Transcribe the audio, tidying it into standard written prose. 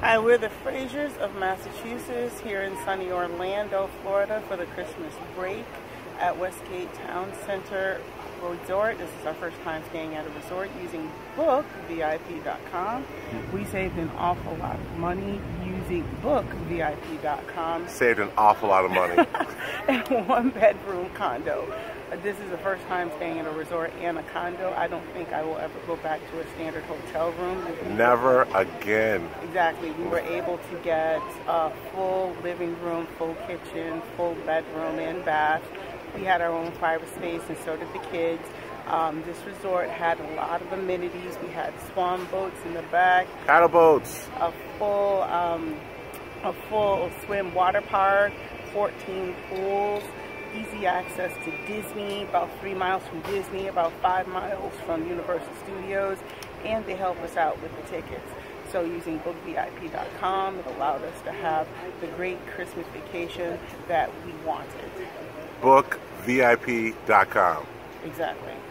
Hi, we're the Frasers of Massachusetts here in sunny Orlando, Florida for the Christmas break at Westgate Town Center Resort. This is our first time staying at a resort using BookVIP.com. We saved an awful lot of money using BookVIP.com. Saved an awful lot of money. And one-bedroom condo. This is the first time staying at a resort and a condo. I don't think I will ever go back to a standard hotel room. Never again. Exactly. We were able to get a full living room, full kitchen, full bedroom and bath. We had our own private space and so did the kids. This resort had a lot of amenities. We had swan boats in the back. Paddle boats. A full swim water park, 14 pools. Easy access to Disney, about 3 miles from Disney, about 5 miles from Universal Studios, and they help us out with the tickets. So using BookVIP.com, it allowed us to have the great Christmas vacation that we wanted. BookVIP.com. Exactly.